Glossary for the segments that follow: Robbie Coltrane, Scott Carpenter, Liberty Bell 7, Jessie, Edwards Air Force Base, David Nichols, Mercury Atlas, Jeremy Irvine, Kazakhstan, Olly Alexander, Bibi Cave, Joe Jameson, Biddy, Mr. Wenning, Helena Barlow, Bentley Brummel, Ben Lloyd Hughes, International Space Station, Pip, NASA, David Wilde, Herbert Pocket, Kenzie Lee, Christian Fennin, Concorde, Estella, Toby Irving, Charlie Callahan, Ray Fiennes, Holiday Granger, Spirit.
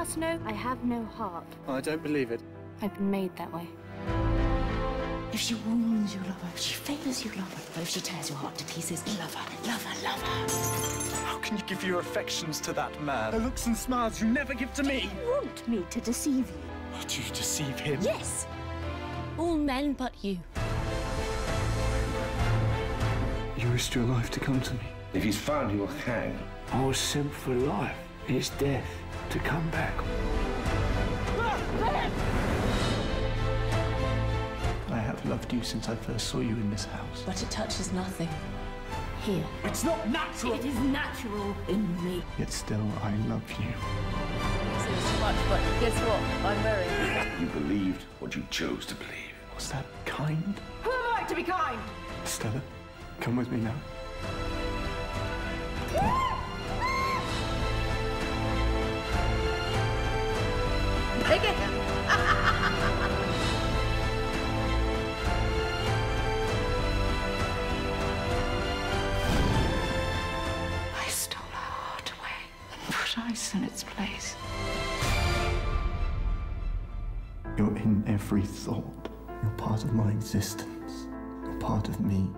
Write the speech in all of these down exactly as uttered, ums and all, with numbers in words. must know I have no heart. Oh, I don't believe it. I've been made that way. If she wounds you, love her. If she fails you, love her. But if she tears your heart to pieces, love her, love her, love her. How can you give your affections to that man? The looks and smiles you never give to me. Do you want me to deceive you? Would you deceive him? Yes. All men but you. You risked your life to come to me. If he's found, he will hang. I was sent for life. It's death to come back. I have loved you since I first saw you in this house. But it touches nothing here. It's not natural. It is natural in me. Yet still, I love you. It seems too much, but guess what? I'm married. You believed what you chose to believe. Was that kind? Who am I to be kind? Estella, come with me now. Take it. I stole her heart away and put ice in its place. You're in every thought. You're part of my existence. You're part of me.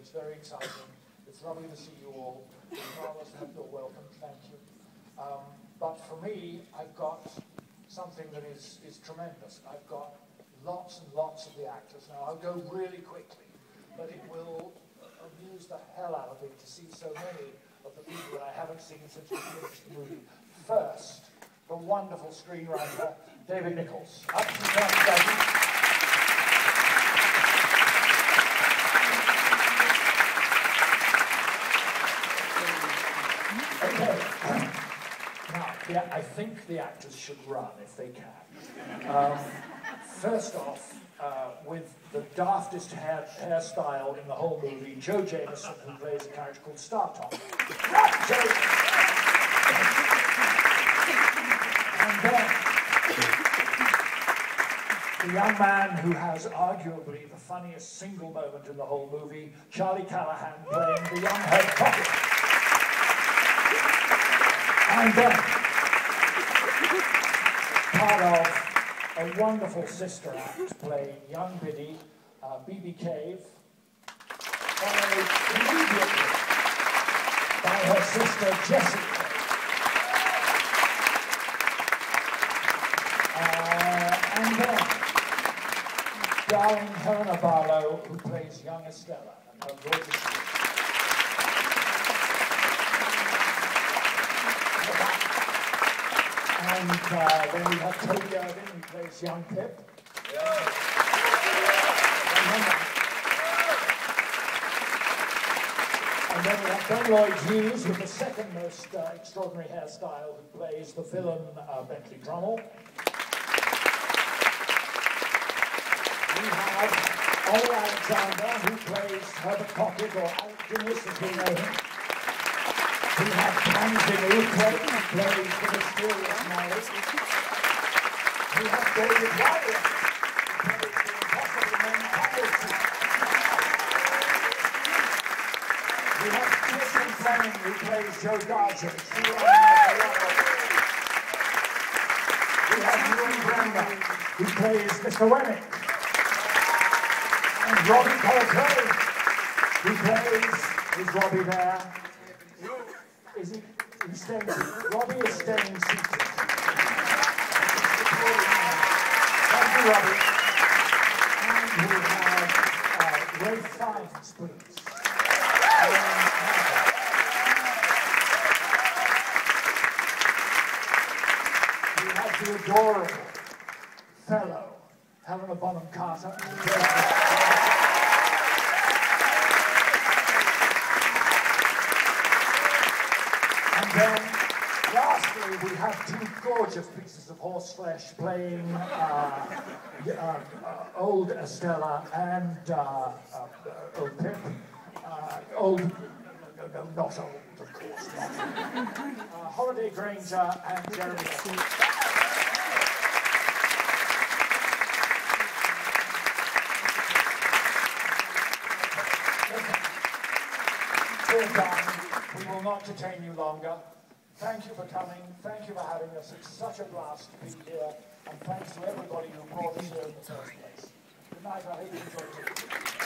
It's very exciting. It's lovely to see you all. You're welcome. Thank you. Um, but for me, I've got something that is, is tremendous. I've got lots and lots of the actors. Now, I'll go really quickly, but it will amuse the hell out of me to see so many of the people that I haven't seen since we finished the movie. First, the wonderful screenwriter, David Nichols. Up to the top, David. Yeah, I think the actors should run if they can. Um, first off, uh, with the daftest hair hairstyle in the whole movie, Joe Jameson, who plays a character called Startop. And then, the young man who has arguably the funniest single moment in the whole movie, Charlie Callahan, playing the young Herbert Pocket. And then, part of a wonderful sister act playing young Biddy, uh, Bibi Cave, followed immediately by her sister Jessie. Uh, and then, darling Helena Barlow, who plays young Estella and her gorgeous sister. And uh, then we have Toby Irving, who plays young Pip. Yeah. And then we have Ben Lloyd Hughes, with the second most uh, extraordinary hairstyle, who plays the villain uh, Bentley Brummel. We have Olly Alexander, who plays Herbert Pocket, or Alex Guinness, as we know him. We have Kenzie Lee, who plays the mysterious Mary. We have David Wilde, who plays the impossible man, Holiday. We have Christian Fennin, who plays Joe Garza. We have Holiday Granger, who plays Mister Wenning. And Robbie Coltrane, who plays, is Robbie there? Is it in staying seated? Robbie is staying seated. Thank you, Robbie. And we have uh, Ray Fiennes, please. We have the adorable fellow, Helena Bonham Carter. Then, lastly, we have two gorgeous pieces of horse flesh playing uh, uh, uh, old Estella and uh, uh, old Pip. Uh, old, no, not old, of course not. Uh, Holiday Granger and Jeremy Irvine. We will not detain you longer. Thank you for coming. Thank you for having us. It's such a blast to be here. And thanks to everybody who brought us here in the first place. Good night. I hope you enjoyed it.